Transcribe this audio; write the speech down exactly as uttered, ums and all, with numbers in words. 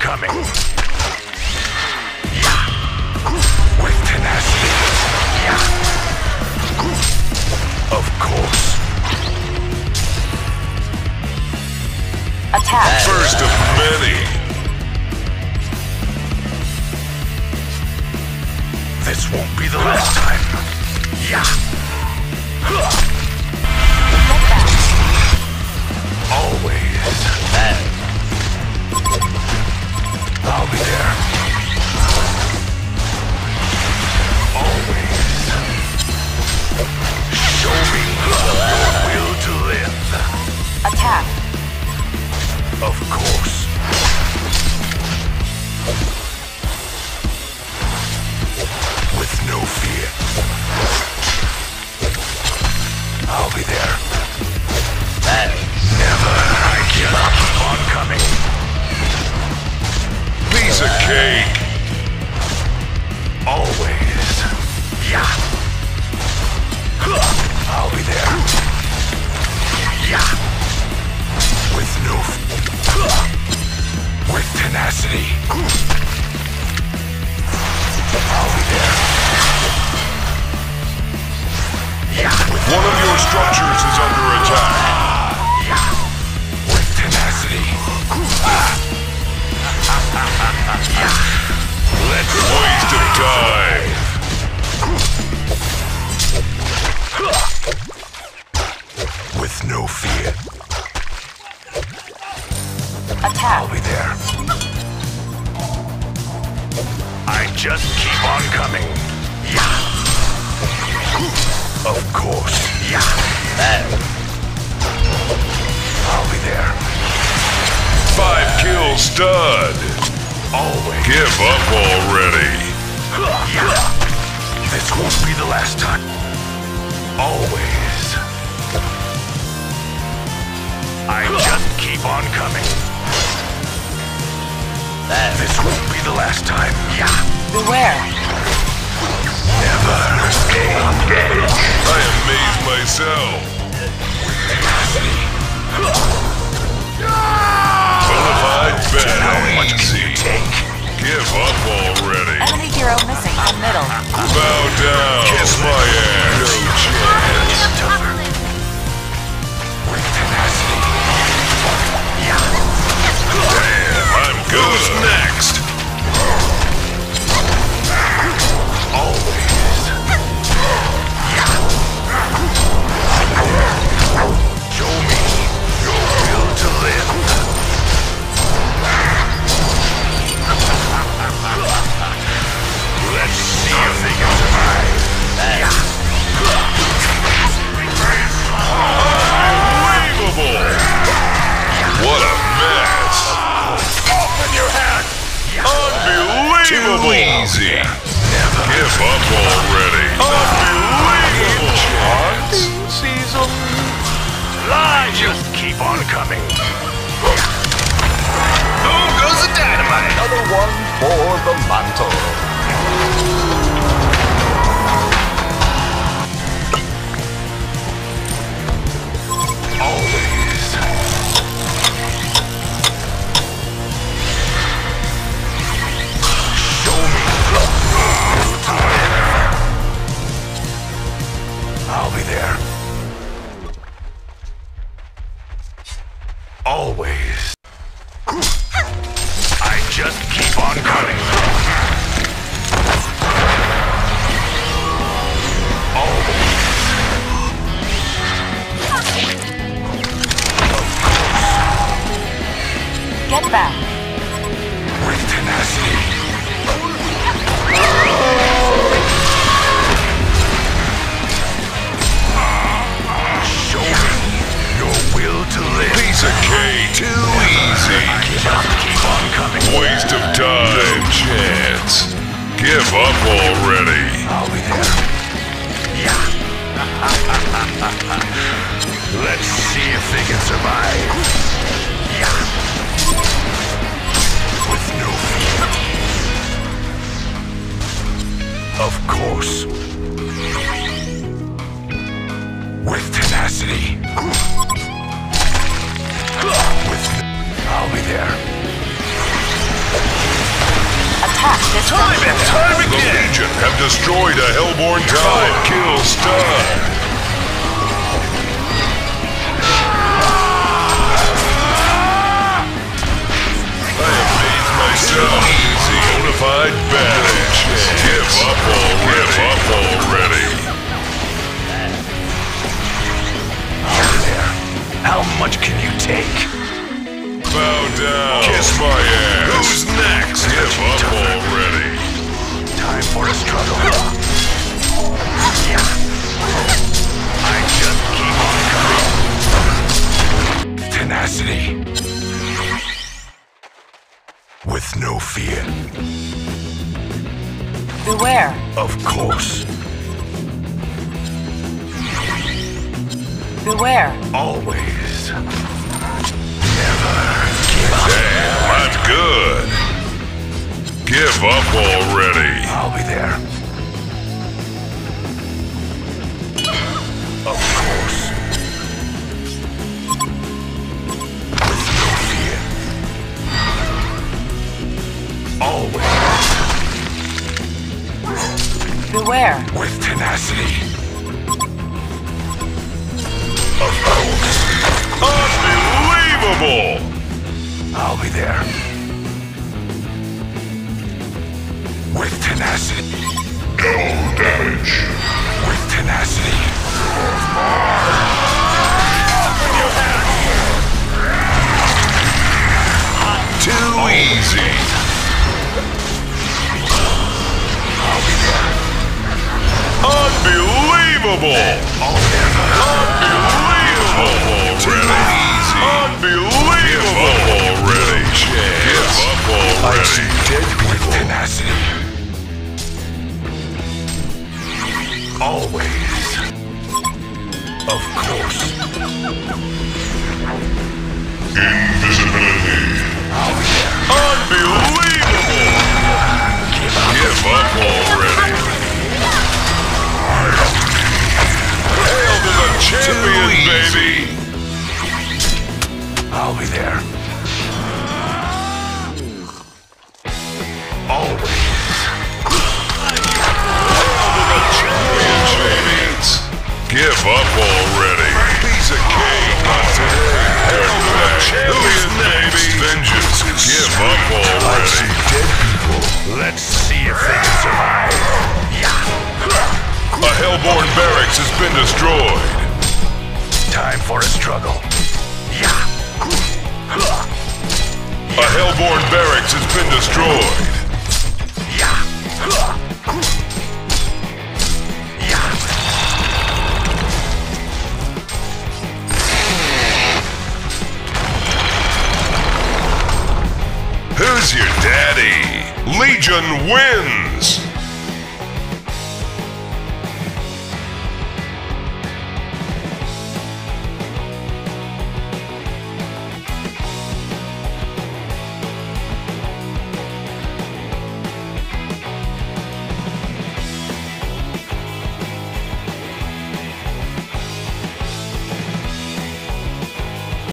incoming. With tenacity. Of course. Attack. First of many. This won't be the last time. Always. I'll be there. Always. Show me your will to live. Attack. Of course. With no fear. I'll be there. Never I give up on coming. Piece of cake. Always. Yeah. I'll be there. Yeah. With no. With tenacity. I'll be there. Yeah. One of your structures is under attack. Yeah. With tenacity. Ah. Let's waste a time. With no fear. Attack. I'll be there. I just keep on coming. Yeah. Of course. Yeah. I'll be there. Five kill stud. Always. Give up already. This won't be the last time. Always. I just keep on coming. This won't be the last time. Beware. Never escape. I amaze myself. Bonafide bad easy. Give up already. Enemy hero missing in the middle. Bow down. Kiss my ass. No chance. With tenacity. Damn, I'm good. Who's next? Always. Show me your will to live. Let's see if they can survive. Unbelievable! What a mess! Open your hand! Unbelievable! Too easy! Give up already! Unbelievable! Season! Lie! Just keep on coming! Boom goes the dynamite! Another one for the mantle! Always. Show me love. I'll be there. Always. I just keep on coming. Get back. With tenacity. Show me your will to live. Piece of cake. Too easy. I just keep on coming. Waste of time. No chance. Give up already. I'll be there. Yeah. Let's see if they can survive. Yeah. Of course. With tenacity. With... I'll be there. have destroyed a Hellborn Tide Kill Stun. I have made myself easy. Unified Bandage. Give up already. Give up already. Out of there. How much can you take? Bow down. Kiss my ass. Who's next? Give up already. Time for a struggle. I just keep on coming. Tenacity. With no fear. Beware. Of course. Beware. Always. Damn, I'm good. Give up already. I'll be there. Of course. With no fear. Always. Beware. With tenacity. Of course. Unbelievable! I'll be there. With tenacity. No damage. With tenacity. Too oh. easy. I'll be there. Unbelievable. Unbelievable. Too easy. Unbelievable. I see dead people. With tenacity. Always. Of course. Invisibility. Unbelievable! Give up, Give up already. Hail to the champion, baby! I'll be there. Give up already. Piece of cake. Who's next? Vengeance. Give up already. I see dead people. Let's see if they can survive. A Hellborn barracks has been destroyed. Time for a struggle. A Hellborn barracks has been destroyed. Who's your daddy? Legion wins!